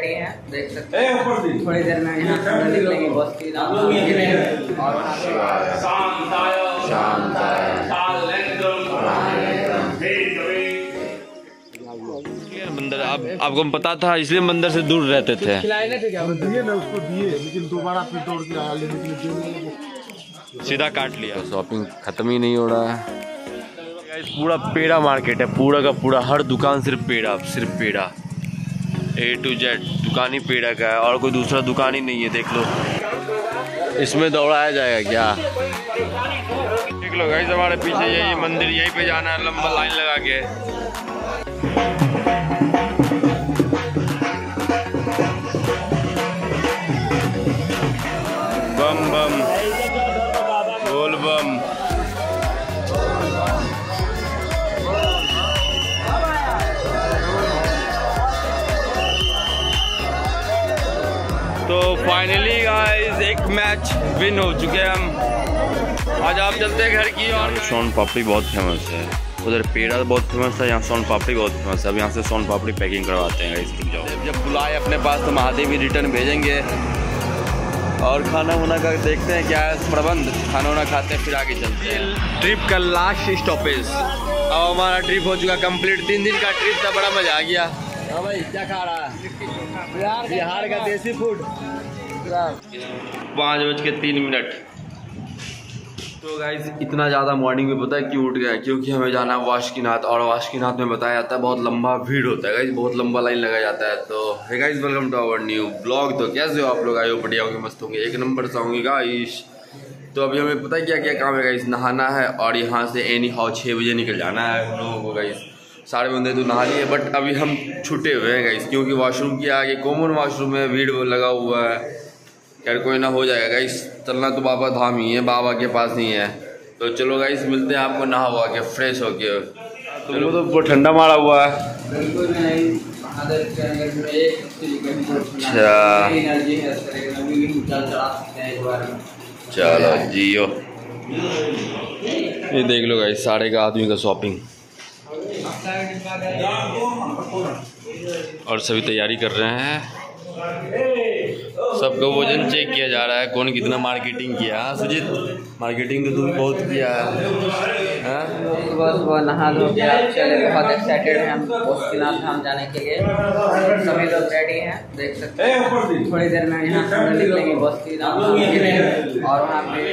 Ready हैं, देख सकते हैं। थोड़ी देर में यहाँ से निकलेंगे बहुत ही मंदिर। आपको पता था इसलिए मंदिर से दूर रहते थे। दिए ना उसको दिए, लेकिन दोबारा फिर दौड़ के आया, लेकिन सीधा काट लिया। शॉपिंग खत्म ही नहीं हो रहा है। पूरा पेड़ा मार्केट है, पूरा का पूरा, हर दुकान सिर्फ पेड़ा, सिर्फ पेड़ा, A to Z दुकान ही पेड़ा का है और कोई दूसरा दुकान ही नहीं है। देख लो, इसमें दौड़ाया जाएगा क्या? देख लो गाइस, हमारे पीछे यही मंदिर, यहीं पे जाना है, लंबा लाइन लगा के। तो फाइनली गाइस एक मैच विन हो चुके हैं हम। आज आप चलते हैं घर की ओर। सोन पापड़ी बहुत फेमस है, उधर पेड़ा बहुत फेमस है, यहाँ सोन पापड़ी बहुत फेमस है। अब यहाँ से सोन पापड़ी पैकिंग करवाते हैं गाइस। रुक जाओ, जब बुलाए अपने पास तो महादेव ही रिटर्न भेजेंगे। और खाना वाना का देखते हैं क्या है प्रबंध, खाना वाना खाते हैं फिर आगे चलते हैं। ट्रिप का लास्ट स्टॉपेज, अब हमारा ट्रिप हो चुका कंप्लीट। 3 दिन का ट्रिप था, बड़ा मज़ा आ गया। हाँ भाई, क्या खा रहा है? बिहार का देसी फूड। 5:03। तो गाइस इतना ज़्यादा मॉर्निंग में पता है क्यों उठ गया, क्योंकि हमें जाना है बासुकीनाथ। और बासुकीनाथ में बताया जाता है बहुत लंबा भीड़ होता है गाइस, बहुत लंबा लाइन लगाया जाता है। तो hey guys, welcome to our new blog. तो कैसे हो आप लोग? आए हो बढ़िया होंगे, मस्त होंगे, एक नंबर से होंगे गाइस। तो अभी हमें पता है क्या क्या काम है गाइस। नहाना है और यहाँ से एनी हाउ 6 बजे निकल जाना है हम लोगों को गाइस। सारे बंदे तो नहा लिए, बट अभी हम छुटे हुए हैं गाइस, क्योंकि वॉशरूम के आगे कॉमन वॉशरूम है, भीड़ लगा हुआ है। खैर कोई ना, हो जाएगा गाइस। चलना तो बाबा धाम ही है, बाबा के पास नहीं है। तो चलो गाइस, मिलते हैं आपको नहा हुआ के, फ्रेश होके। चलो, तो ठंडा मारा हुआ है। चलो जियो, ये देख लो गाइस, 4.5 आदमी का शॉपिंग। और सभी तैयारी कर रहे हैं, सबका वजन चेक किया जा रहा है, कौन कितना मार्केटिंग किया। हाँ सुजीत, मार्केटिंग तो तुम बहुत किया है। सुबह नहा धो के आप चले, बहुत एक्साइटेड हैं हम बासुकीनाथ धाम जाने के लिए। सभी लोग रेडी हैं, देख सकते हैं। थोड़ी देर में यहाँ से निकलेंगे बासुकीनाथ धाम के लिए और वहाँ पे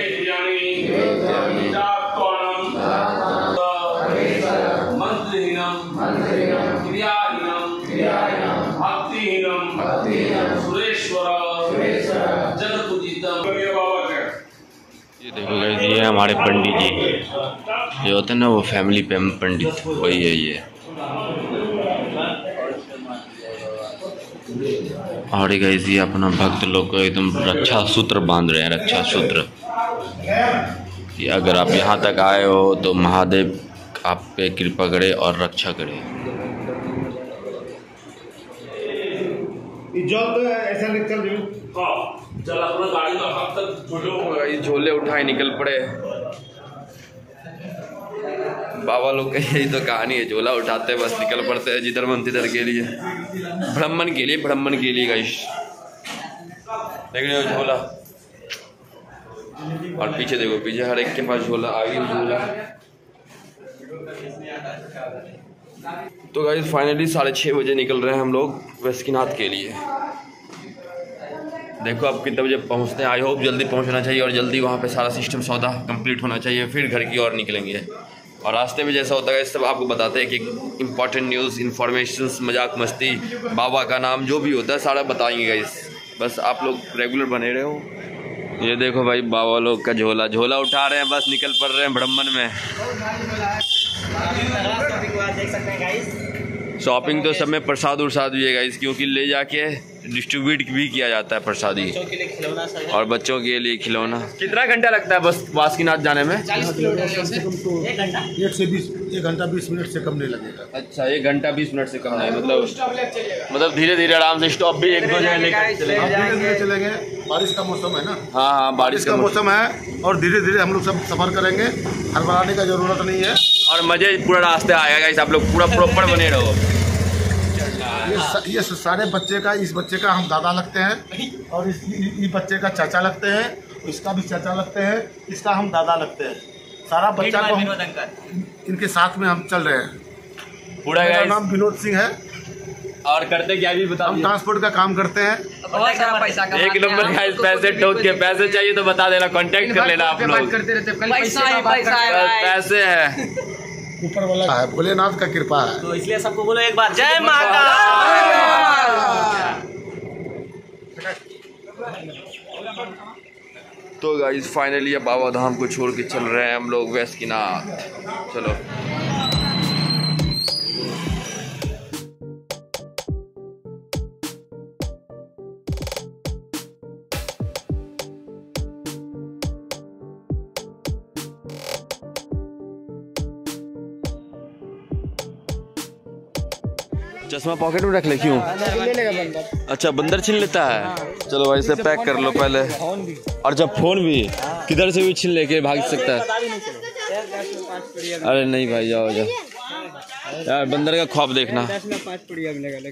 देखो गाइस, ये हमारे पंडित जी जो होते हैं ना, वो फैमिली पंडित वही है ये। और ये गाइस, ये अपना भक्त लोग को एकदम रक्षा सूत्र बांध रहे हैं, रक्षा सूत्र, कि अगर आप यहाँ तक आए हो तो महादेव आप पे कृपा करे और रक्षा करे। झोले उठाए निकल पड़े बाबा लोग का, यही तो कहानी है। झोला उठाते बस निकल पड़ते हैं जिधर मन तिधर के लिए, ब्राह्मण के लिए, ब्राह्मण के लिए गाइस। देख रहे हो झोला, और पीछे देखो, पीछे हर एक के पास झोला, आगे झोला। तो गाइस फाइनली 6:30 बजे निकल रहे हैं हम लोग बासुकीनाथ के लिए। देखो आप कितने बजे पहुँचते हैं। आई होप जल्दी पहुँचना चाहिए और जल्दी वहाँ पे सारा सिस्टम सौदा कंप्लीट होना चाहिए, फिर घर की ओर निकलेंगे। और रास्ते में जैसा होता है सब आपको बताते हैं, कि इम्पॉर्टेंट न्यूज़, इन्फॉर्मेशन, मजाक मस्ती, बाबा का नाम, जो भी होता है सारा बताएंगे गाइस। बस आप लोग रेगुलर बने रहे हो। ये देखो भाई, बाबा लोग का झोला, झोला उठा रहे हैं, बस निकल पड़ रहे हैं ब्राह्मण में। शॉपिंग तो सब में प्रसाद उरसाद भी है गाइस, क्योंकि ले जाके डिस्ट्रीब्यूट भी किया जाता है प्रसादी, और बच्चों के लिए खिलौना। कितना घंटा लगता है बस बासुकीनाथ जाने में? 1 घंटा 20 मिनट से कम नहीं लगेगा। अच्छा, 1 घंटा 20 मिनट से कम नहीं, मतलब धीरे धीरे आराम से, स्टॉप भी 1-2 जगह लेकर चलेंगे। बारिश का मौसम है ना? हाँ हाँ, बारिश का मौसम है और धीरे धीरे हम लोग सब सफर करेंगे, हड़बड़ाने का जरूरत नहीं है। और मजे पूरा रास्ते आएगा गाइस, आप लोग पूरा प्रॉपर बने रहो। ये सारे बच्चे का, इस बच्चे का हम दादा लगते हैं और इस बच्चे का चाचा लगते हैं, इसका भी चाचा लगते हैं, इसका हम दादा लगते हैं। सारा बच्चा को इनके साथ में हम चल रहे हैं। पूरा गाइस नाम विनोद सिंह है और करते क्या भी बताओ, हम ट्रांसपोर्ट का काम करते हैं। पैसा का एक नंबर गाइस, पैसे ठोक के, पैसे चाहिए तो बता देना, कांटेक्ट कर लेना। आप लोग पैसे है ऊपर वाला है, भोलेनाथ का कृपा है, तो इसलिए सबको बोलो एक बार जय माता। तो गाइस फाइनली अब बाबा धाम को छोड़ के चल रहे हैं हम लोग बासुकीनाथ। चलो चश्मा पॉकेट में रख ले, क्यों? अच्छा बंदर छीन लेता है। चलो भाई इसे पैक कर लो पहले, और जब फोन भी किधर से भी छीन लेके भाग सकता है। अरे नहीं भाई जाओ जाओ यार, बंदर का खौफ देखना।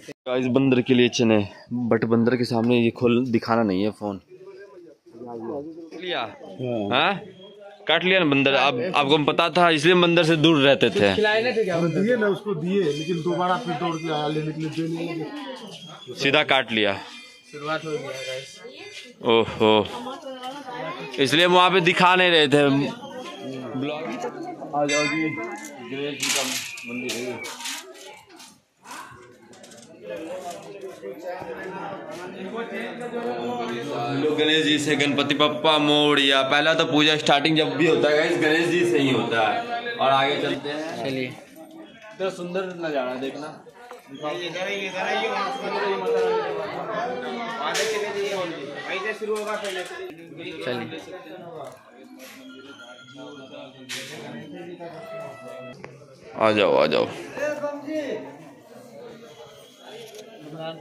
इस बंदर के लिए चने, बट बंदर के सामने ये खोल दिखाना नहीं है फोन। लिया काट लिया ना बंदर, आपको पता था इसलिए बंदर से दूर रहते थे। दिए ना उसको, दिए लेकिन दोबारा फिर दौड़ के आया लेने के लिए, सीधा काट लिया। शुरुआत हो गया गाइस। ओहो, इसलिए वहाँ पे दिखा नहीं रहे थे। ब्लॉग आ जाओ जी, गणेश जी का मंदिर है। लोग गणेश जी से, गणपति पप्पा मोरिया। पहला तो पूजा स्टार्टिंग जब भी होता है गणेश जी से ही होता है। और आगे चलते हैं, चलिए इधर सुंदर नजारा देखना। आ जाओ आ जाओ।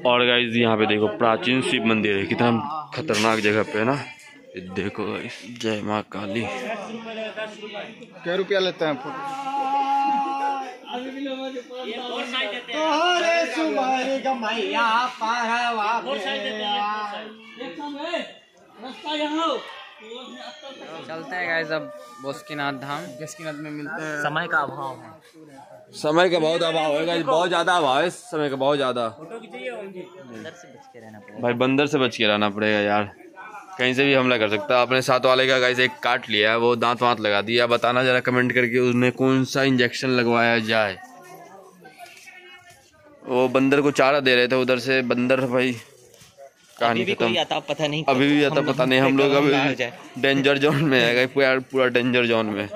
और गाइस यहाँ पे देखो प्राचीन शिव मंदिर है, कितना खतरनाक जगह पे है ना। देखो गाइस, जय माँ काली। क्या रुपया लेते हैं? चलते हैं गाइस अब बासुकीनाथ धाम। बासुकीनाथ में मिलते हैं। समय का अभाव है, समय का बहुत अभाव है गाइस, बहुत ज्यादा अभाव है समय का, बहुत ज्यादा। भाई बंदर से बच के रहना पड़ेगा यार, कहीं से भी हमला कर सकता है। अपने साथ वाले का गाइस एक काट लिया है, वो दांत वांत लगा दिया। बताना जरा कमेंट करके उसने कौन सा इंजेक्शन लगवाया जाए। वो बंदर को चारा दे रहे थे उधर से, बंदर भाई कहानी खत्म। अभी भी आता पता नहीं, हम लोग अभी डेंजर जोन में है यार, पूरा डेंजर जोन में।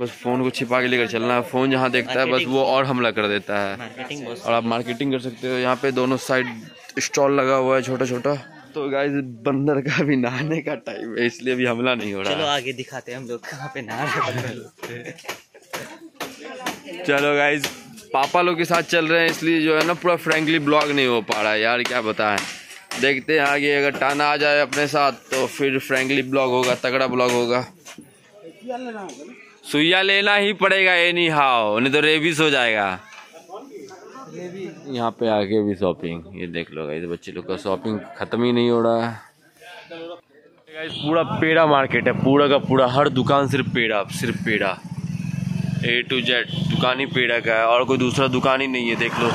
बस फोन को छिपा के लेकर चलना है, फोन जहाँ देखता है बस वो और हमला कर देता है। और आप मार्केटिंग कर सकते हो, यहाँ पे दोनों साइड स्टॉल लगा हुआ है छोटा छोटा। तो गाइस बंदर का भी नहाने का टाइम है, इसलिए भी हमला नहीं हो रहा। चलो आगे दिखाते हैं हम लोग कहाँ पे नहा रहे। चलो गाइस पापा लोग के साथ चल रहे हैं, इसलिए जो है ना पूरा फ्रेंकली ब्लॉग नहीं हो पा रहा है यार, क्या बताएं। देखते हैं आगे, अगर टाना आ जाए अपने साथ तो फिर फ्रेंकली ब्लॉग होगा, तगड़ा ब्लॉग होगा। सुइया लेना ही पड़ेगा एनी हाउ, नहीं तो रेबीज हो जाएगा। यहाँ पे आके भी शॉपिंग, ये देख लो गाइस, बच्चे लोग का शॉपिंग खत्म ही नहीं हो रहा है। पूरा पेड़ा मार्केट है, पूरा का पूरा, हर दुकान सिर्फ पेड़ा, सिर्फ पेड़ा, ए टू जेड दुकान ही पेड़ा का है, और कोई दूसरा दुकान ही नहीं है। देख लो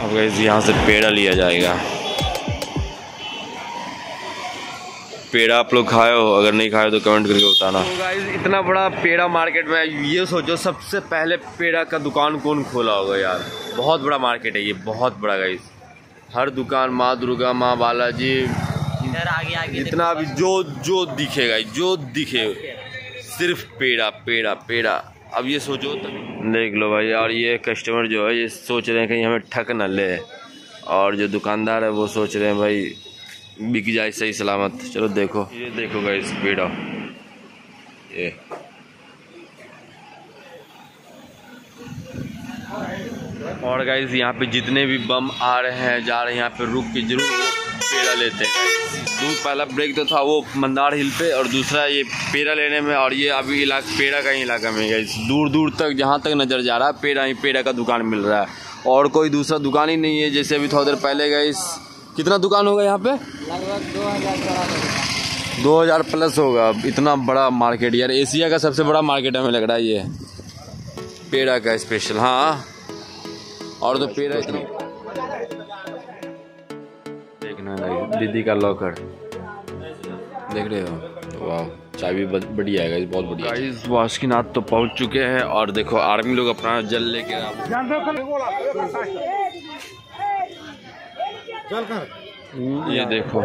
अब गाइस यहाँ से पेड़ा लिया जाएगा। पेड़ा आप लोग खाए हो, अगर नहीं खाए तो कमेंट करके बताना। तो गाइस इतना बड़ा पेड़ा मार्केट में, ये सोचो सबसे पहले पेड़ा का दुकान कौन खोला होगा यार। बहुत बड़ा मार्केट है ये, बहुत बड़ा गाइस। हर दुकान, माँ दुर्गा, माँ बालाजी, इतना अभी जो दिखेगा, जो दिखे सिर्फ पेड़ा पेड़ा पेड़ा। अब ये सोचो तभी, देख लो भाई। और ये कस्टमर जो है ये सोच रहे हैं कहीं हमें ठक न ले, और जो दुकानदार है वो सोच रहे हैं भाई बिक जाए सही सलामत। चलो देखो, ये देखो गाइस पेड़ा, ये और गाइस यहाँ पे जितने भी बम आ रहे हैं जा रहे हैं यहाँ पे रुक के जरूर वो पेड़ा लेते हैं। पहला ब्रेक तो था वो मंदार हिल पे और दूसरा ये पेड़ा लेने में, और ये अभी इलाका पेड़ा का ही इलाका में गाइस, दूर दूर तक जहाँ तक नज़र जा रहा है पेड़ा ही पेड़ा का दुकान मिल रहा है और कोई दूसरा दुकान ही नहीं है। जैसे अभी थोड़ी देर पहले गाइस कितना दुकान होगा यहाँ पे, लगभग 2000 प्लस होगा। इतना बड़ा मार्केट यार, एशिया का सबसे बड़ा मार्केट हमें लग रहा है ये पेड़ा का स्पेशल। हाँ और तो पेड़ा इतना देखना है। दीदी का लॉकर देख रहे हो, वाह चाबी बढ़िया है गाइस, बहुत बढ़िया। गाइस बासुकीनाथ तो पहुंच चुके हैं और देखो आर्मी लोग अपना जल लेके ये देखो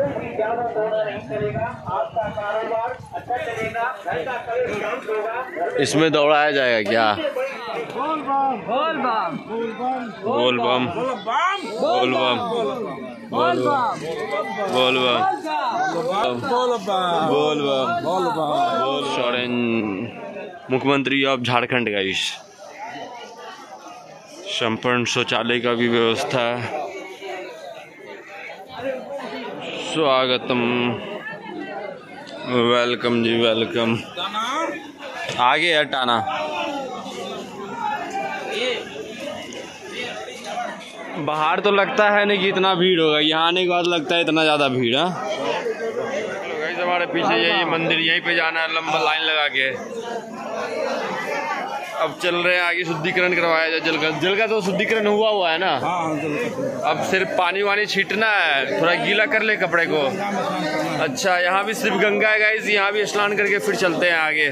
इसमें दौड़ाया जाएगा क्या, बोल बम। सोरेन मुख्यमंत्री ऑफ झारखंड गाइस, संपूर्ण शौचालय का भी व्यवस्था, स्वागतम, वेलकम जी वेलकम। आगे है टाना, बाहर तो लगता है नहीं कि इतना भीड़ होगा, यहाँ आने के बाद लगता है इतना ज़्यादा भीड़ है। तो हमारे पीछे यही मंदिर, यहीं पे जाना है लंबा लाइन लगा के। अब चल रहे हैं आगे, शुद्धिकरण करवाया जाए जल का। जल का तो शुद्धिकरण हुआ है ना, अब सिर्फ पानी वानी छींटना है, थोड़ा गीला कर ले कपड़े को। अच्छा यहाँ भी सिर्फ गंगा है गाइस, यहाँ भी स्नान करके फिर चलते हैं आगे।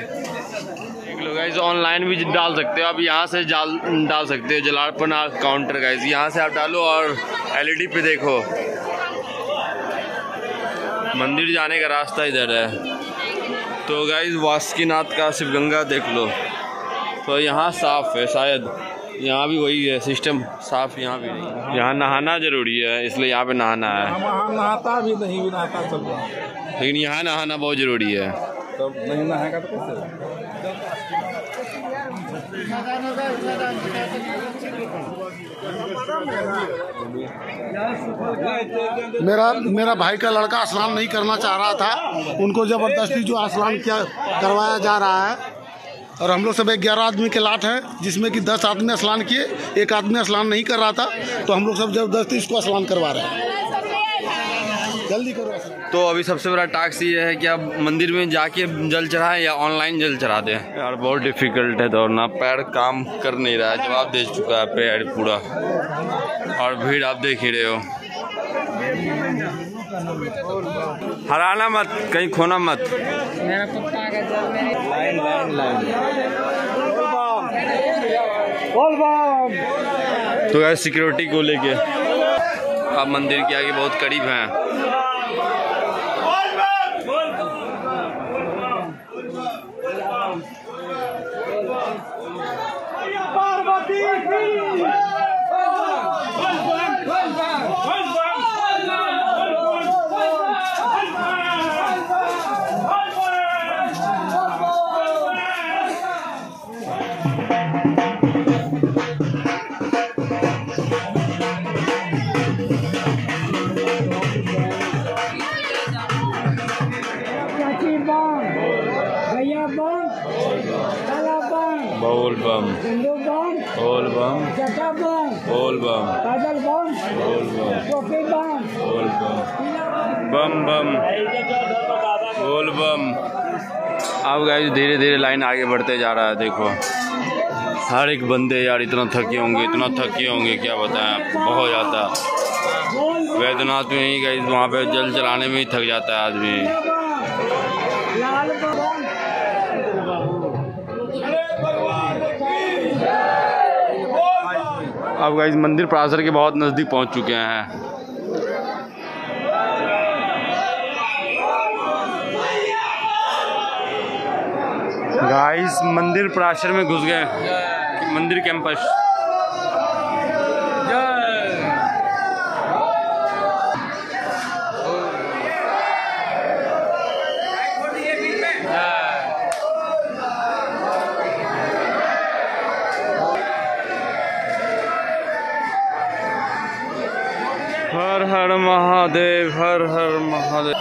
लो गाइस ऑनलाइन भी डाल सकते हो आप, यहाँ से डाल सकते हो जलार्पण काउंटर गाइस, यहाँ से आप डालो और एलईडी पे देखो। मंदिर जाने का रास्ता इधर है। तो गाइस बासुकीनाथ का शिवगंगा देख लो, तो यहाँ साफ है, शायद यहाँ भी वही है सिस्टम, साफ यहाँ भी नहीं। यहाँ नहाना जरूरी है, इसलिए यहाँ पे नहाना है, नहाता भी नहीं भी नहाता चल रहा, लेकिन यहाँ नहाना बहुत जरूरी है। तो नहीं नहाएगा तो कैसे? मेरा भाई का लड़का स्नान नहीं करना चाह रहा था, उनको जबरदस्ती जो स्नान किया करवाया जा रहा है। और हम लोग सब 11 आदमी के लाट हैं, जिसमें कि 10 आदमी स्नान किए, एक आदमी स्नान नहीं कर रहा था, तो हम लोग सब जबरदस्ती इसको स्नान करवा रहे हैं। जल्दी करो। तो अभी सबसे बड़ा टास्क ये है कि आप मंदिर में जाके जल चढ़ाएं या ऑनलाइन जल चढ़ा दें। यार बहुत डिफिकल्ट है दौड़ना, पैर काम कर नहीं रहा है, जवाब दे चुका है पैर पूरा, और भीड़ आप देख ही रहे हो। हराना मत, कहीं खोना मत। मेरा कुत्ता का जल में लाइन। तो यार सिक्योरिटी को लेके आप मंदिर के आगे बहुत करीब हैं। बोल बम। अब गाइस धीरे धीरे लाइन आगे बढ़ते जा रहा है। देखो हर एक बंदे यार इतना थके होंगे क्या बताएं आपको, बहुत ज़्यादा। वैद्यनाथ में ही गाइस वहाँ पे जल चलाने में ही थक जाता है आदमी। अब गाइस मंदिर प्रासर के बहुत नज़दीक पहुंच चुके हैं। गाइस मंदिर प्रासर में घुस गए, मंदिर कैंपस। हर महादेव, हर हर महादेव।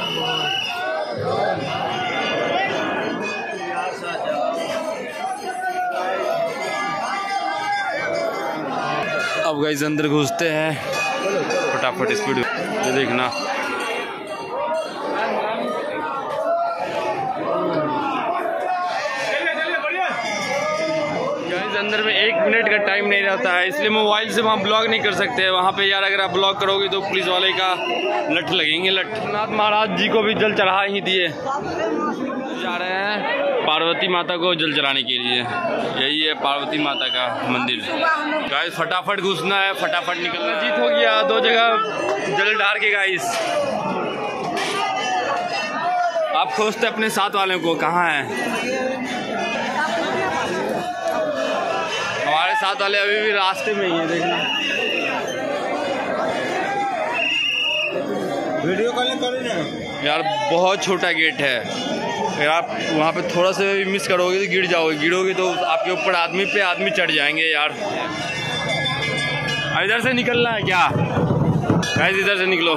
अब गाइस अंदर घुसते हैं फटाफट स्पीड ये देखना। अंदर में एक मिनट का टाइम नहीं रहता है, इसलिए मोबाइल से वहाँ ब्लॉग नहीं कर सकते। वहाँ पे यार अगर आप ब्लॉग करोगे तो पुलिस वाले का लट लगेंगे लट। भोलेनाथ महाराज जी को भी जल चढ़ा ही दिए, जा रहे हैं पार्वती माता को जल चढ़ाने के लिए। यही है पार्वती माता का मंदिर। गाइस फटाफट घुसना है, फटाफट निकलना। जीत हो गया, दो जगह जल ढार के। गाइस आप खोजते अपने साथ वालों को, कहाँ है? हमारे साथ वाले अभी भी रास्ते में ही है, देखना। वीडियो कॉल करो ना यार, बहुत छोटा गेट है। अगर आप वहाँ पे थोड़ा सा भी मिस करोगे तो गिर जाओगे, गिरोगे तो आपके ऊपर आदमी पे आदमी चढ़ जाएंगे यार। इधर से निकलना है क्या? गाइस इधर से निकलो।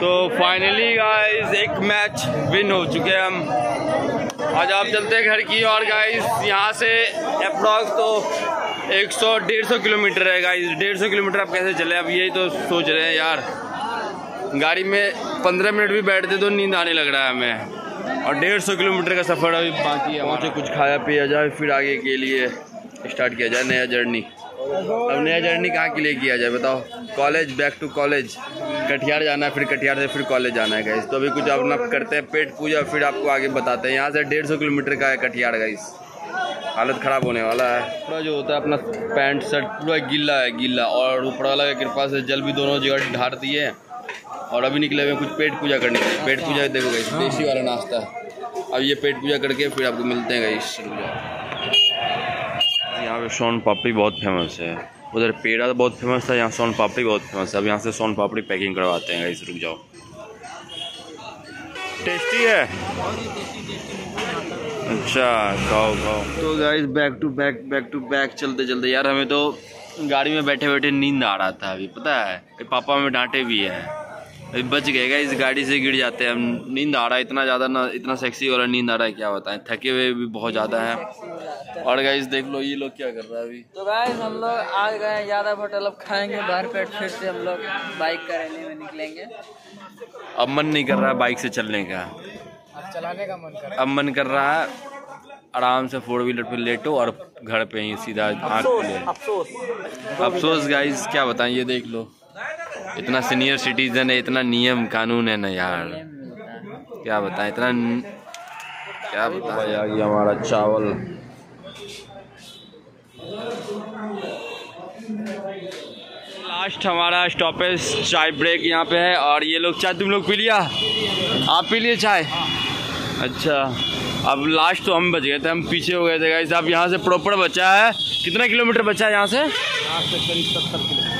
तो फाइनली गाइस एक मैच विन हो चुके हैं हम। आज आप चलते हैं घर की और गाइस यहाँ से अप्रॉक्स तो 100-150 किलोमीटर है। गाइस 150 किलोमीटर आप कैसे चले, अब यही तो सोच रहे हैं यार। गाड़ी में 15 मिनट भी बैठते तो नींद आने लग रहा है हमें, और 150 किलोमीटर का सफ़र अभी बाकी है। वहाँ से कुछ खाया पिया जाए, फिर आगे के लिए स्टार्ट किया जाए नया जर्नी। अब नया जर्नी कहाँ के लिए किया जाए बताओ? College, back to college. Katihar जाना है, फिर कटिहार से फिर कॉलेज जाना है गाइस। तो अभी कुछ अपना करते हैं पेट पूजा, फिर आपको आगे बताते हैं। यहाँ से 150 किलोमीटर का है कटिहार गाइस। हालत ख़राब होने वाला है। पूरा जो होता है अपना पैंट शर्ट पूरा गीला है, गीला। और ऊपर वाला की कृपा से जल भी दोनों जगह ढार दिए। और अभी निकले हुए कुछ पेट पूजा करने के लिए। पेट पूजा देखो गाइस, देसी वाला नाश्ता। अब ये पेट पूजा करके फिर आपको मिलते हैं गाइस। यहाँ पर सोन पापड़ी बहुत फेमस है। उधर पेड़ा तो बहुत फेमस था, यहाँ सोन पापड़ी बहुत फेमस है। अब यहाँ से सोन पापड़ी पैकिंग करवाते हैं गाइस। रुक जाओ, टेस्टी है। अच्छा खाओ खाओ। तो गाइस बैक टू बैक चलते चलते यार हमें तो गाड़ी में बैठे बैठे नींद आ रहा था अभी, पता है। पापा हमें डांटे भी है, अभी बच गए गाइस। गाड़ी से गिर जाते हैं हम। नींद आ रहा है इतना ज़्यादा ना, इतना सेक्सी वाला नींद आ रहा है, क्या बताएं। थके हुए भी बहुत ज़्यादा है। और गाइस देख लो ये लोग क्या कर रहा है अभी। तो गाइस हम लोग आ गए यार, होटल अब खाएंगे बाहर पेट। फिर से हम लोग बाइक का रैली में निकलेंगे। अब मन नहीं कर रहा है बाइक से चलने का, अब चलाने का मन कर रहा है। अब मन कर रहा है आराम से 4 व्हीलर पे लेटो और घर पे ही सीधा आँख खुले। अफसोस गाइस, क्या बताएं। ये देख लो, इतना सीनियर सिटीजन है, इतना नियम कानून है ना यार, क्या बताएं। इतना क्या बताएं यार। ये हमारा चावल, लास्ट हमारा स्टॉपेज चाय ब्रेक यहाँ पे है। और ये लोग चाय, तुम लोग पी लिया? आप पी लिए चाय? अच्छा। अब लास्ट तो हम बच गए थे, हम पीछे हो गए थे गाइस। अब यहाँ से प्रॉपर बचा है कितना किलोमीटर बचा है यहाँ से?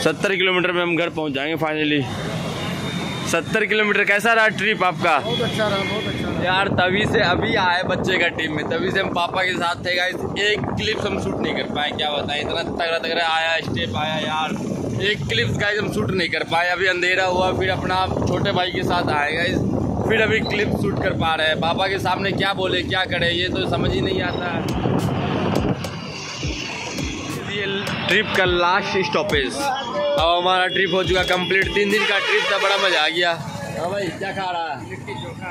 70 किलोमीटर में हम घर पहुँच जाएंगे फाइनली। 70 किलोमीटर कैसा रहा ट्रिप आपका? बहुत अच्छा रहा, बहुत अच्छा रहा यार। तभी से अभी आए बच्चे का टीम में, तभी से हम पापा के साथ थे गाइस। एक क्लिप्स हम शूट नहीं कर पाए, क्या बताएं। इतना तगड़ा आया स्टेप आया यार, एक क्लिप्स गाइस हम शूट नहीं कर पाए। अभी अंधेरा हुआ, फिर अपना छोटे भाई के साथ आए गाइस, फिर अभी क्लिप शूट कर पा रहे हैं। पापा के सामने क्या बोले क्या करे ये तो समझ ही नहीं आता है। ट्रिप का लास्ट स्टॉपेज। अब हमारा ट्रिप हो चुका कंप्लीट। 3 दिन का ट्रिप था, बड़ा मजा आ गया। हाँ भाई, क्या खा रहा है?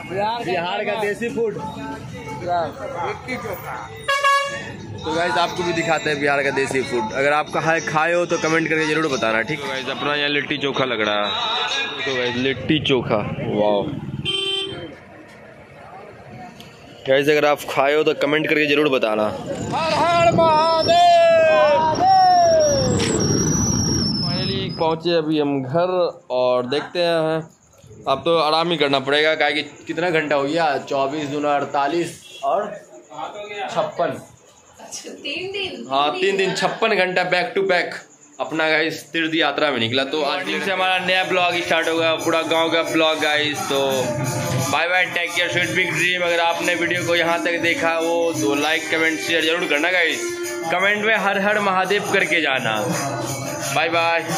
बिहार का देसी फूड, लिट्टी चोखा। तो गाइस आपको भी दिखाते हैं बिहार का देसी फूड। अगर आप खाए हो तो कमेंट करके जरूर बताना, ठीक है गाइस। अपना यहाँ लिट्टी चोखा लग रहा है। तो गाइस लिट्टी चोखा, वाह गाइस। अगर आप खाए हो तो कमेंट करके जरूर बताना। हर हर महादेव। पहुँचे अभी हम घर और देखते हैं। अब तो आराम ही करना पड़ेगा, क्या कि कितना घंटा हो गया? 24×48 और 56। 3 दिन, हाँ 3 दिन 56 घंटा बैक टू बैक अपना गाइस तीर्थ यात्रा में निकला। तो आज दिन से हमारा नया ब्लॉग स्टार्ट होगा, पूरा गांव का ब्लॉग गाइस। तो bye bye, take care, sweet big dream. अगर आपने वीडियो को यहाँ तक देखा हो तो लाइक कमेंट शेयर जरूर करना गाइस। कमेंट में हर हर महादेव करके जाना। Bye bye.